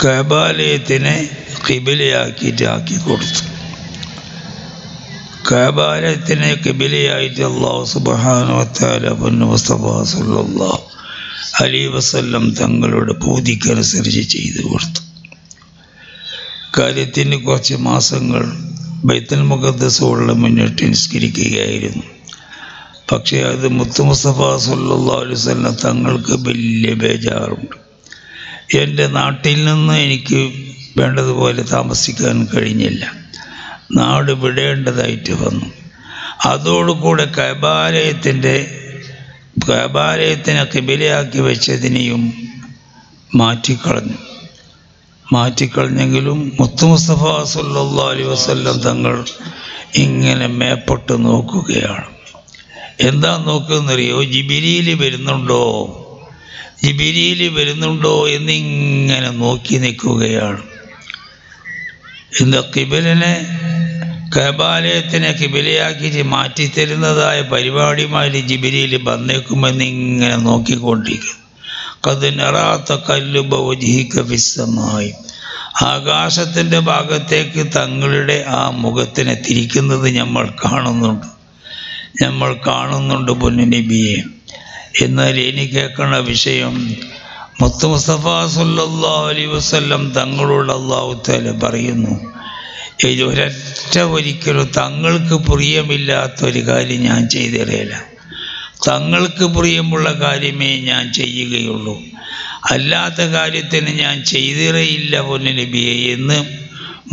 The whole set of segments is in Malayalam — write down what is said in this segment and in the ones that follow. Kabaliyetine kıbleyaki daki kurdu. Kabaliyetine kıbleyaki Allah Subhanahu ve Teala bunun Mustafa sallallahu aleyhi ve sellem tangaloda pudikar serje çeydi kurdu. Kabaliyetine koçe masangal Beytul Muqaddas orla minnetin skirikiyayirun. Fakat adı Mustafa sallallahu aleyhi ve sellem tangal kıbleye bejarundu. എന്റെ നാട്ടിൽ നിന്ന് എനിക്ക് വേണ്ടതുപോലെ താമസിക്കാൻ കഴിഞ്ഞില്ല നാട് വിടേണ്ടതായിട്ട് വന്നു അതോടുകൂടെ കഅബാലയത്തിനെ ഖിബലയാക്കി വെച്ചതിനെയും മാറ്റിക്കളഞ്ഞെങ്കിലും മുത്തു മുസ്തഫ സല്ലല്ലാഹു അലൈഹി വസല്ലം തങ്ങൾ ഇങ്ങനെ മേപ്പെട്ട് നോക്കുകയാണ് എന്താ നോക്കുന്നറിയോ ജിബ്രീൽ വരുന്നുണ്ടോ ജിബ്രീൽ വരുന്നുണ്ടോ എന്നിങ്ങനെ നോക്കി നിൽക്കുകയാണ് ഇന്ന് ഖിബലനെ കഅബാലയത്തിനെ ഖിബലയാക്കി മാറ്റിത്തരുന്നതായ പരിപാടിയുമായി ജിബ്രീൽ വന്നേക്കുമെന്നിങ്ങനെ നോക്കിക്കൊണ്ടിരിക്കുന്നു ഖദ് നറാ തഖല്ലുബ വജ്ഹിക ഫിസ്സമായി ആകാശത്തിൻ്റെ ഭാഗത്തേക്ക് തങ്ങളുടെ ആ മുഖത്തിനെ തിരിക്കുന്നത് നമ്മൾ കാണുന്നുണ്ട് പൊന്നു നബിയെ എന്നാൽ എനിക്ക് കേൾക്കുന്ന വിഷയം മുത്തു മുസ്തഫ സല്ലല്ലാഹു അലൈഹി വസല്ലം തങ്ങളോട് അല്ലാഹു തആല പറയുന്നു ഇതൊരൊറ്റ ഒരിക്കലും തങ്ങൾക്ക് പ്രിയമില്ലാത്ത ഒരു കാര്യം ഞാൻ ചെയ്തിരില്ല തങ്ങൾക്ക് പ്രിയമുള്ള കാര്യമേ ഞാൻ ചെയ്യുകയുള്ളൂ അല്ലാത്ത കാര്യത്തിന് ഞാൻ ചെയ്തിരില്ല പൊന്നു നബിയെ എന്ന്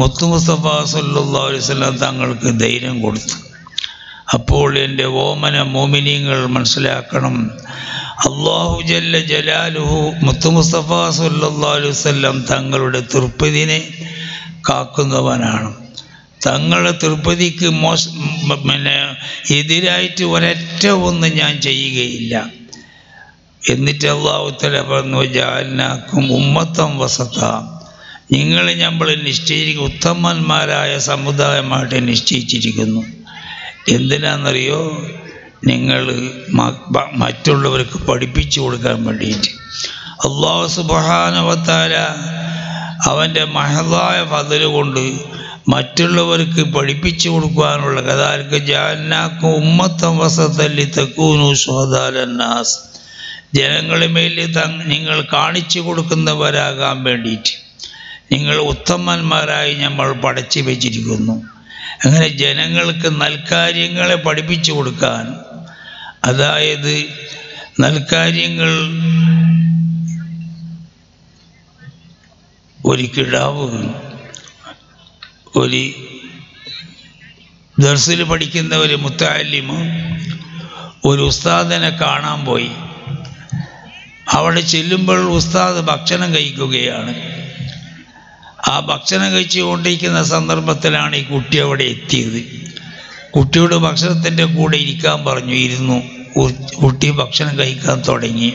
മുത്തു മുസ്തഫ സല്ലല്ലാഹു അലൈഹി വസല്ലം തങ്ങൾക്ക് ധൈര്യം കൊടുത്തു അപ്പോൾ എൻ്റെ ഓമന മോമിനിയങ്ങൾ മനസ്സിലാക്കണം അല്ലാഹു ജല്ല ജലാലുഹു മുത്തു മുസ്തഫ സല്ലല്ലാഹു അലൈഹി വസല്ലം തങ്ങളുടെ തൃപ്തിനെ കാക്കുന്നവനാണ് തങ്ങളുടെ തൃപ്തിക്ക് എതിരായിട്ട് ഒരൊറ്റ ഒന്നും ഞാൻ ചെയ്യുകയില്ല എന്നിട്ട് അല്ലാഹു തആല പറഞ്ഞു ജഅൽനാകും ഉമ്മത്തൻ വസത നിങ്ങളെ നമ്മൾ നിശ്ചയിച്ചിരിക്കുന്ന ഉത്തമന്മാരായ സമുദായമായിട്ട് നിശ്ചയിച്ചിരിക്കുന്നു എന്തിനാണെന്നറിയോ നിങ്ങൾ മറ്റുള്ളവർക്ക് പഠിപ്പിച്ചു കൊടുക്കാൻ വേണ്ടിയിട്ട് അല്ലാഹു സുബ്ഹാനഹു വ തആല അവന്റെ മഹദായ ഫദല് കൊണ്ട് മറ്റുള്ളവർക്ക് പഠിപ്പിച്ചു കൊടുക്കാനുള്ള കദാലിക ജഅൽനാകും ഉമ്മത്തൻ വസതൻ ലിതകൂനു ശുഹദാലന്നാസ്, ജനങ്ങളെ മേൽ നിങ്ങൾ കാണിച്ചു കൊടുക്കുന്നവരാകാൻ വേണ്ടിയിട്ട് നിങ്ങൾ ഉത്തമന്മാരായി നമ്മൾ പഠിച്ചു വെച്ചിരിക്കുന്നു. അങ്ങനെ ജനങ്ങൾക്ക് നൽകാര്യങ്ങളെ പഠിപ്പിച്ചു കൊടുക്കാൻ, അതായത് നൽകാര്യങ്ങൾ. ഒരു കിടാവ് ഒരു ദർസിൽ പഠിക്കുന്ന ഒരു മുത്തഅല്ലിമ് ഒരു ഉസ്താദിനെ കാണാൻ പോയി. അവിടെ ചെല്ലുമ്പോൾ ഉസ്താദ് ഭക്ഷണം കഴിക്കുകയാണ്. ആ ഭക്ഷണം കഴിച്ചുകൊണ്ടിരിക്കുന്ന സന്ദർഭത്തിലാണ് ഈ കുട്ടി അവിടെ എത്തിയത്. കുട്ടിയോട് ഭക്ഷണത്തിൻ്റെ കൂടെ ഇരിക്കാൻ പറഞ്ഞു. ഇരുന്നു. കുട്ടി ഭക്ഷണം കഴിക്കാൻ തുടങ്ങി.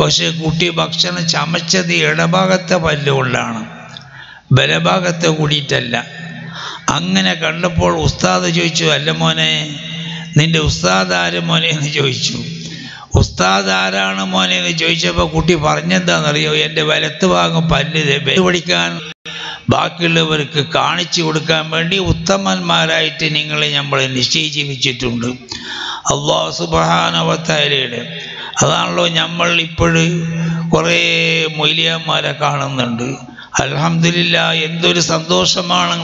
പക്ഷേ കുട്ടി ഭക്ഷണം ചമച്ചത് ഇടഭാഗത്തെ പല്ലുകൊണ്ടാണ്, ബലഭാഗത്തെ കൂടിയിട്ടല്ല. അങ്ങനെ കണ്ടപ്പോൾ ഉസ്താദ് ചോദിച്ചു, "അല്ല മോനെ, നിൻ്റെ ഉസ്താദ് ആര് മോനെ?" എന്ന് ചോദിച്ചു. ഉസ്താദ് ആരാണ് മോനെ എന്ന് ചോദിച്ചപ്പോൾ കുട്ടി പറഞ്ഞെന്താണെന്നറിയോ? "എൻ്റെ വലത്ത് ഭാഗം പല്ല് പഠിക്കാൻ ബാക്കിയുള്ളവർക്ക് കാണിച്ചു കൊടുക്കാൻ വേണ്ടി ഉത്തമന്മാരായിട്ട് നിങ്ങളെ നമ്മൾ നിശ്ചയിച്ചിട്ടുണ്ട് അല്ലാഹു സുബ്ഹാനഹു വ തആലയുടെ. അതാണല്ലോ നമ്മൾ ഇപ്പോഴും കുറേ മൗലിയാമാരെ കാണുന്നുണ്ട്. അൽഹംദുലില്ലാഹ്, എന്തൊരു സന്തോഷമാണ്.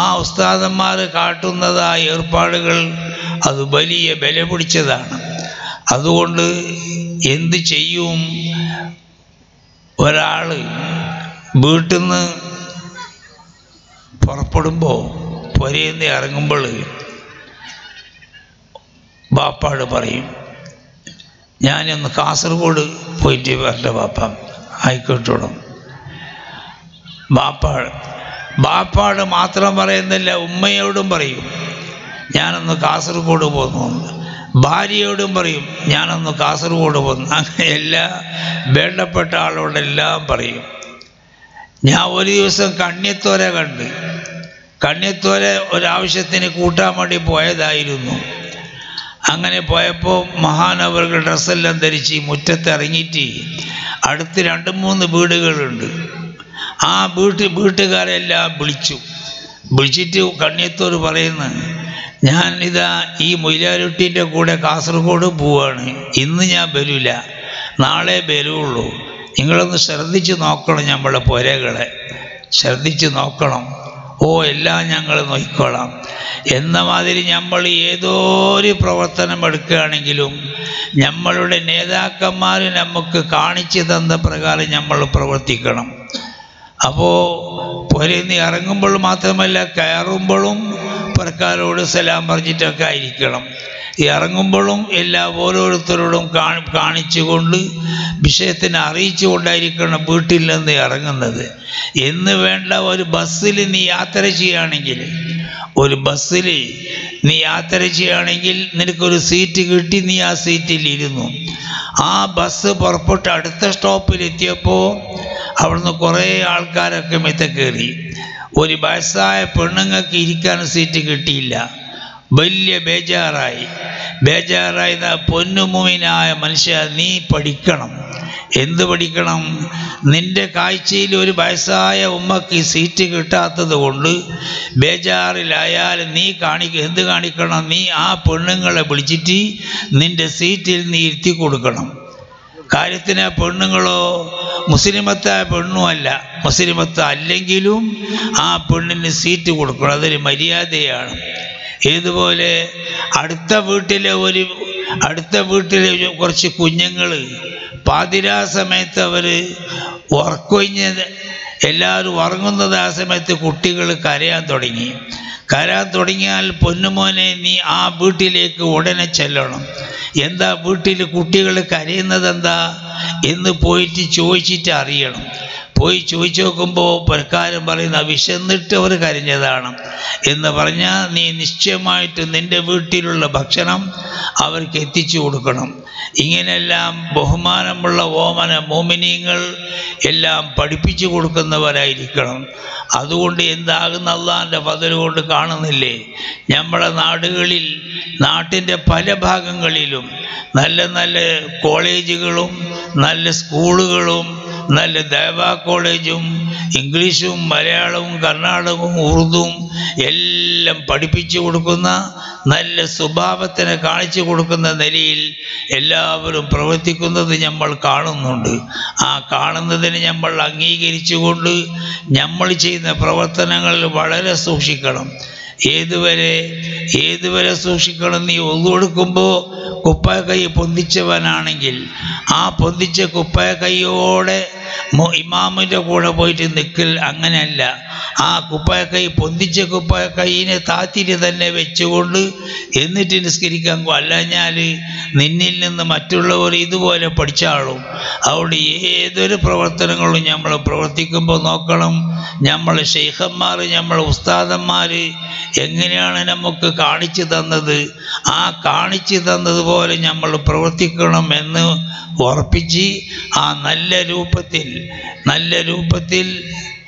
ആ ഉസ്താദന്മാർ കാട്ടുന്നതായ ഏർപ്പാടുകൾ അത് വലിയ ബല പിടിച്ചതാണ്. അതുകൊണ്ട് എന്ത് ചെയ്യും, ഒരാൾ വീട്ടിൽ നിന്ന് പുറപ്പെടുമ്പോൾ, പുരയിന്ന് ഇറങ്ങുമ്പോൾ ബാപ്പാട് പറയും, "ഞാനൊന്ന് കാസർഗോഡ് പോയിട്ട് വരട്ടെ ബാപ്പ." "ആയിക്കോട്ടോടും." ബാപ്പാട് മാത്രം പറയുന്നില്ല, ഉമ്മയോടും പറയും, "ഞാനൊന്ന് കാസർഗോഡ് പോന്നു." ഭാര്യയോടും പറയും, "ഞാനൊന്ന് കാസർഗോഡ് പോന്നു." അങ്ങനെ എല്ലാ വേണ്ടപ്പെട്ട ആളോടെല്ലാം പറയും. ഞാൻ ഒരു ദിവസം കണ്ണിത്തോര കണ്ട്, കണ്ണിത്തോര ഒരാവശ്യത്തിന് കൂട്ടാൻ വേണ്ടി പോയതായിരുന്നു. അങ്ങനെ പോയപ്പോൾ മഹാനവറുകൾ ഡ്രസ്സെല്ലാം ധരിച്ച് മുറ്റത്തിറങ്ങിയിട്ട്, അടുത്ത് 2-3 വീടുകളുണ്ട്, ആ വീട്ടുകാരെല്ലാം വിളിച്ചിട്ട് കണ്ണിയത്തോട് പറയുന്നു, "ഞാനിതാ ഈ മൊയിലാരുട്ടീൻ്റെ കൂടെ കാസർഗോഡ് പോവാണ്. ഇന്ന് ഞാൻ വരില്ല, നാളെ വരുള്ളൂ. നിങ്ങളൊന്ന് ശ്രദ്ധിച്ച് നോക്കണം, നമ്മളെ പുരകളെ ശ്രദ്ധിച്ച് നോക്കണം." "ഓ, എല്ലാം ഞങ്ങൾ നോക്കിക്കോളാം." എന്ന മാതിരി നമ്മൾ ഏതോരു പ്രവർത്തനം എടുക്കുകയാണെങ്കിലും നമ്മളുടെ നേതാക്കന്മാർ നമുക്ക് കാണിച്ചു തന്ന പ്രകാരം നമ്മൾ പ്രവർത്തിക്കണം. അപ്പോൾ പുരയിന്ന് ഇറങ്ങുമ്പോൾ മാത്രമല്ല, കയറുമ്പോഴും പുറക്കാരോട് സലാം പറഞ്ഞിട്ടൊക്കെ ആയിരിക്കണം. ഇറങ്ങുമ്പോഴും ഓരോരുത്തരോടും കാണിച്ചുകൊണ്ട് വിഷയത്തിനെ അറിയിച്ചു കൊണ്ടായിരിക്കണം വീട്ടിൽ നിന്ന് ഇറങ്ങുന്നത്. എന്ന് വേണ്ട, ഒരു ബസ്സിൽ നീ യാത്ര ചെയ്യുകയാണെങ്കിൽ നിനക്കൊരു സീറ്റ് കിട്ടി, നീ ആ സീറ്റിലിരുന്നു. ആ ബസ് പുറപ്പെട്ട് അടുത്ത സ്റ്റോപ്പിലെത്തിയപ്പോൾ അവിടുന്ന് കുറേ ആൾക്കാരൊക്കെ മിത്ത കയറി. ഒരു വയസ്സായ പെണ്ണുങ്ങൾക്ക് ഇരിക്കാൻ സീറ്റ് കിട്ടിയില്ല. വലിയ ബേജാറായി. പൊന്നുമുമിനായ മനുഷ്യ, നീ പഠിക്കണം. എന്ത് പഠിക്കണം? നിൻ്റെ കാഴ്ചയിൽ ഒരു വയസ്സായ ഉമ്മക്ക് സീറ്റ് കിട്ടാത്തത് കൊണ്ട് ബേജാറിലായാൽ നീ എന്ത് കാണിക്കണം? നീ ആ പെണ്ണുങ്ങളെ വിളിച്ചിട്ട് നിൻ്റെ സീറ്റിൽ നീ ഇരുത്തി കൊടുക്കണം. കാര്യത്തിന് പെണ്ണുങ്ങളോ മുസ്ലിമത്തായ പെണ്ണുമല്ല, മുസ്ലിമത്ത അല്ലെങ്കിലും ആ പെണ്ണിന് സീറ്റ് കൊടുക്കണം. അതൊരു മര്യാദയാണ്. ഇതുപോലെ അടുത്ത വീട്ടിലെ കുറച്ച് കുഞ്ഞുങ്ങൾ പാതിരാ സമയത്ത് അവർ ഉറക്കൊഴിഞ്ഞ്, എല്ലാവരും ഉറങ്ങുന്നത് ആ സമയത്ത് കുട്ടികൾ കരയാൻ തുടങ്ങിയാൽ പൊന്നുമോനെ, നീ ആ വീട്ടിലേക്ക് ഉടനെ ചെല്ലണം. എന്താ വീട്ടിൽ കുട്ടികൾ കരയുന്നത് എന്താ എന്ന് പോയിട്ട് ചോദിച്ചിട്ട് അറിയണം. പോയി ചോദിച്ചു നോക്കുമ്പോൾ പ്രകാരം പറയുന്ന വിശന്നിട്ട് അവർ കരഞ്ഞതാണ് എന്ന് പറഞ്ഞാൽ നീ നിശ്ചയമായിട്ട് നിൻ്റെ വീട്ടിലുള്ള ഭക്ഷണം അവർക്ക് എത്തിച്ചു കൊടുക്കണം. ഇങ്ങനെയെല്ലാം ബഹുമാനമുള്ള മോമിനീങ്ങൾ എല്ലാം പഠിപ്പിച്ചു കൊടുക്കുന്നവരായിരിക്കണം. അതുകൊണ്ട് എന്താകുന്ന അള്ളാൻ്റെ ഫദല് കൊണ്ട് കാണുന്നില്ലേ, നമ്മളെ നാട്ടിൻ്റെ പല ഭാഗങ്ങളിലും നല്ല നല്ല കോളേജുകളും നല്ല സ്കൂളുകളും നല്ല ദേവാ കോളേജും ഇംഗ്ലീഷും മലയാളവും കർണാടകവും ഉറുദുവും എല്ലാം പഠിപ്പിച്ചു കൊടുക്കുന്ന നല്ല സ്വഭാവത്തിനെ കാണിച്ചു കൊടുക്കുന്ന നിലയിൽ എല്ലാവരും പ്രവർത്തിക്കുന്നത് നമ്മൾ കാണുന്നുണ്ട്. ആ കാണുന്നതിനെ നമ്മൾ അംഗീകരിച്ചുകൊണ്ട് നമ്മൾ ചെയ്യുന്ന പ്രവർത്തനങ്ങളിൽ വളരെ സൂക്ഷിക്കണം. ഏതുവരെ സൂക്ഷിക്കണം? നീ ഒതുകൊടുക്കുമ്പോൾ കുപ്പായ കൈ പൊന്തിച്ചവനാണെങ്കിൽ ആ പൊന്തിച്ച കുപ്പായ കൈയോടെ ഇമാമിൻ്റെ കൂടെ പോയിട്ട് നിൽക്കൽ അങ്ങനെയല്ല. ആ കുപ്പായ കൈ പൊന്തിച്ച കുപ്പായ കൈയിനെ താത്തിരി തന്നെ വെച്ചുകൊണ്ട് എന്നിട്ട് നിസ്കരിക്കാൻ. അല്ലഞ്ഞാൽ നിന്നിൽ നിന്ന് മറ്റുള്ളവർ ഇതുപോലെ പഠിച്ചാളും. അവിടെ ഏതൊരു പ്രവർത്തനങ്ങളും നമ്മൾ പ്രവർത്തിക്കുമ്പോൾ നോക്കണം, നമ്മൾ ഷെയ്ഖന്മാർ നമ്മൾ ഉസ്താദന്മാർ എങ്ങനെയാണ് നമുക്ക് കാണിച്ചു തന്നത്, ആ കാണിച്ചു തന്നതുപോലെ നമ്മൾ പ്രവർത്തിക്കണം എന്ന് ഉറപ്പിച്ച് ആ നല്ല രൂപത്തിൽ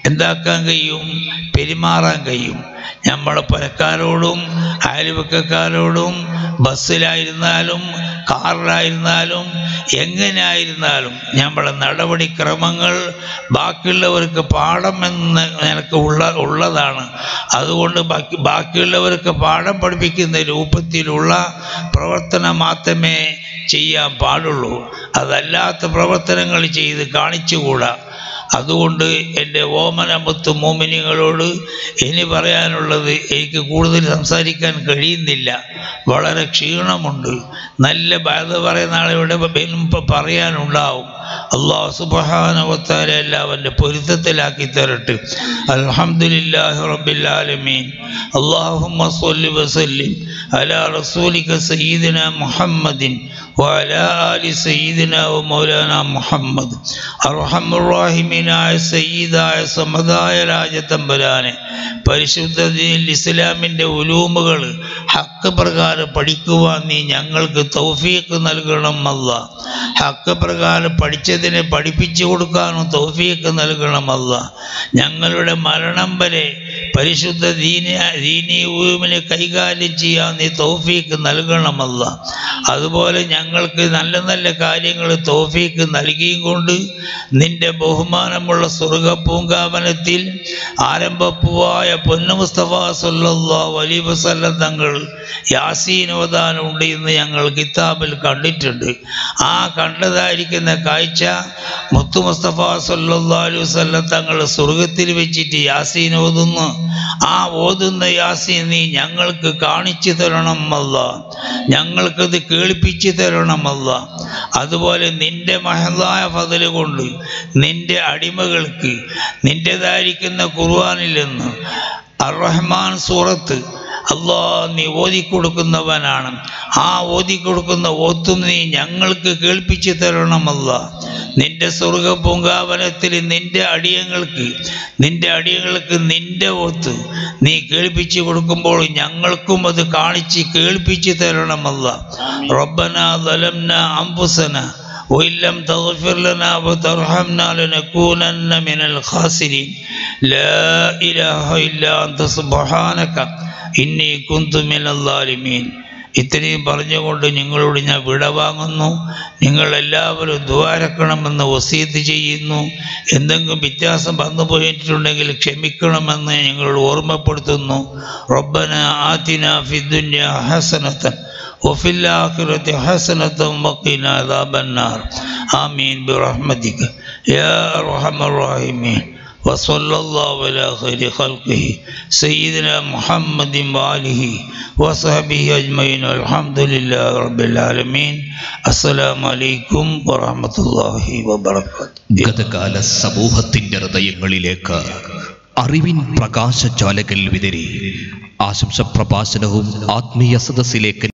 എന്താക്കാൻ കഴിയും, പെരുമാറാൻ കഴിയും. നമ്മൾ പരക്കാരോടും അയൽവക്കക്കാരോടും ബസ്സിലായിരുന്നാലും കാറിലായിരുന്നാലും എങ്ങനെയായിരുന്നാലും നമ്മളെ നടപടിക്രമങ്ങൾ ബാക്കിയുള്ളവർക്ക് പാഠം എന്ന നിനക്ക് ഉള്ളതാണ്. അതുകൊണ്ട് ബാക്കിയുള്ളവർക്ക് പാഠം പഠിപ്പിക്കുന്ന രൂപത്തിലുള്ള പ്രവർത്തനം മാത്രമേ ചെയ്യാൻ പാടുള്ളൂ. അതല്ലാത്ത പ്രവർത്തനങ്ങൾ ചെയ്ത് കാണിച്ചുകൂടാ. അതുകൊണ്ട് എൻ്റെ ഓമനമുത്ത് മോമിനികളോട് ഇനി പറയാനുള്ളത്, എനിക്ക് കൂടുതൽ സംസാരിക്കാൻ കഴിയുന്നില്ല, വളരെ ക്ഷീണമുണ്ട്. നല്ല ബാധ പറയുന്ന ആളിവിടെ പറയാനുണ്ടാവും. അല്ലാഹു സുബ്ഹാനഹു വ തആല എല്ലാവൻ്റെ പൊരുത്തത്തിലാക്കി തരട്ടെ. അൽഹംദുലില്ലാഹി റബ്ബിൽ ആലമീൻ. അല്ലാഹുമ്മ സ്വല്ലി വസല്ലി അലാ റസൂലിക സയ്യിദിന മുഹമ്മദിൻ വഅലാ ആലി സയ്യിദിന വ മൗലാനാ മുഹമ്മദ്. അർഹമുർ റഹീമിനായ സയ്യിദായ സമദായ രാജതമ്പുരാനെ, പരിശുദ്ധ ദീനുൽ ഇസ്ലാമിൻ്റെ ഉലൂമുകൾ ഹക്ക് പ്രകാരം പഠിക്കുവാൻ നീ ഞങ്ങൾക്ക് തൗഫീഖ് നൽകണം. അല്ലാഹ് ഹക്ക് പ്രകാരം പഠിച്ചതിനെ പഠിപ്പിച്ചു കൊടുക്കാനും തൗഫീഖ് നൽകണം. അല്ലാഹ് ഞങ്ങളുടെ മരണം വരെ പരിശുദ്ധ ദീനി ഉലൂമിനെ കൈകാര്യം ചെയ്യാൻ നീ തൗഫീഖ് നൽകണം. അല്ലാഹ് അതുപോലെ ഞങ്ങൾക്ക് നല്ല നല്ല കാര്യങ്ങൾ തൗഫീഖ് നൽകിയും കൊണ്ട് നിൻ്റെ ബഹുമാനമുള്ള സ്വർഗ പൂങ്കാവനത്തിൽ ആരംഭപ്പുവായ പൊന്നുമുസ്തഫ സല്ലല്ലാഹു അലൈഹി വസല്ലം തങ്ങൾ യാസീൻ ഓതാൻ ഉണ്ട് എന്ന് ഞങ്ങൾ കിതാബിൽ കണ്ടിട്ടുണ്ട്. ആ കണ്ടതായിരിക്കുന്ന കാഴ്ച മുത്തു മുസ്തഫ സല്ലല്ലാഹു അലൈഹി വസല്ലം തങ്ങൾ സ്വർഗത്തിൽ വെച്ചിട്ട് യാസീൻ ഓതുന്നു. ആ ഓതുന്ന യാസീൻ നീ ഞങ്ങൾക്ക് കാണിച്ചു തരണം അല്ലാഹ്, ഞങ്ങൾക്കത് കേൾപ്പിച്ചു തരണം അല്ലാഹ്. അതുപോലെ നിൻ്റെ മഹദായ ഫദല് കൊണ്ട് നിൻ്റെ അടിമകൾക്ക് നിൻ്റെതായിരിക്കുന്ന ഖുർആനിൽ നിന്ന് അർറഹ്മാൻ സൂറത്ത് അല്ലാഹ് നീ ഓതിക്കൊടുക്കുന്നവനാണ്. ആ ഓതിക്കൊടുക്കുന്ന ഓത്തും നീ ഞങ്ങൾക്ക് കേൾപ്പിച്ചു തരണം അല്ലാഹ്. നിൻ്റെ സ്വർഗ പൂങ്കാവനത്തിൽ നിൻ്റെ അടിയങ്ങൾക്ക് നിൻ്റെ ഓത്ത് നീ കേൾപ്പിച്ചു കൊടുക്കുമ്പോൾ ഞങ്ങൾക്കും അത് കാണിച്ച് കേൾപ്പിച്ചു തരണം അല്ലാഹ്. റബ്ബന ദലംന അംഫുസന وَإِلَّمْ تَغْفِرْ لَنَا وَتَرْحَمْنَا لَنَكُونَنَّ مِنَ الْخَاسِرِينَ لَا إِلَهَ إِلَّا أَنْتَ سُبْحَانَكَ إِنِّي كُنْتُ مِنَ الظَّالِمِينَ. ഇത്രയും പറഞ്ഞുകൊണ്ട് നിങ്ങളോട് ഞാൻ വിടവാങ്ങുന്നു. നിങ്ങളെല്ലാവരും ദ്വാരക്കണമെന്ന് വസീത്ത് ചെയ്യുന്നു. എന്തെങ്കിലും വ്യത്യാസം വന്നു പോയിട്ടുണ്ടെങ്കിൽ ക്ഷമിക്കണമെന്ന് നിങ്ങളോട് ഓർമ്മപ്പെടുത്തുന്നു. റബ്ബനാ ആതിനാ ഫിദ്ദുന്യാ ഹസനതൻ وفي الآخرة حسنة وقنا عذاب النار آمين برحمتك يا أرحم الراحمين. وصلى الله على خير خلقه سيدنا محمد وآله وصحبه أجمعين. الحمد لله رب العالمين. السلام عليكم ورحمة الله وبركاته. ഗതകാല സമൂഹത്തിന്റെ ഹൃദയങ്ങളിലേക്ക് അറിവിൻ പ്രകാശജാലകൽ വിതറി ആശംസ പ്രഭാഷണവും ആത്മീയ സദസ്സിലേക്ക്